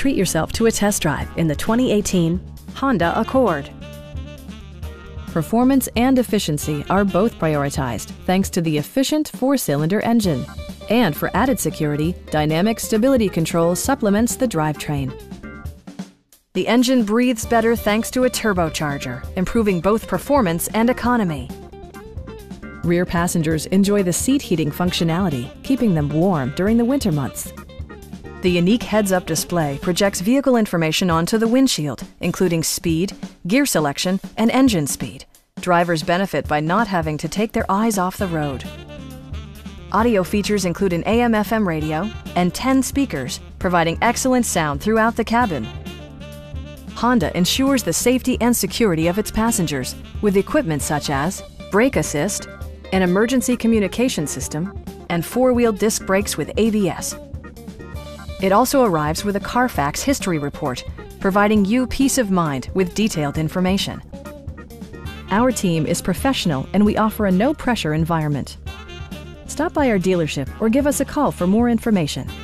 treat yourself to a test drive in the 2018 Honda Accord. Performance and efficiency are both prioritized thanks to the efficient four-cylinder engine. And for added security, dynamic stability control supplements the drivetrain. The engine breathes better thanks to a turbocharger, improving both performance and economy. Rear passengers enjoy the seat heating functionality, keeping them warm during the winter months. The unique heads-up display projects vehicle information onto the windshield, including speed, gear selection, and engine speed. Drivers benefit by not having to take their eyes off the road. Audio features include an AM/FM radio and 10 speakers, providing excellent sound throughout the cabin. Honda ensures the safety and security of its passengers with equipment such as brake assist, an emergency communication system, and four-wheel disc brakes with ABS. It also arrives with a Carfax history report, providing you peace of mind with detailed information. Our team is professional and we offer a no-pressure environment. Stop by our dealership or give us a call for more information.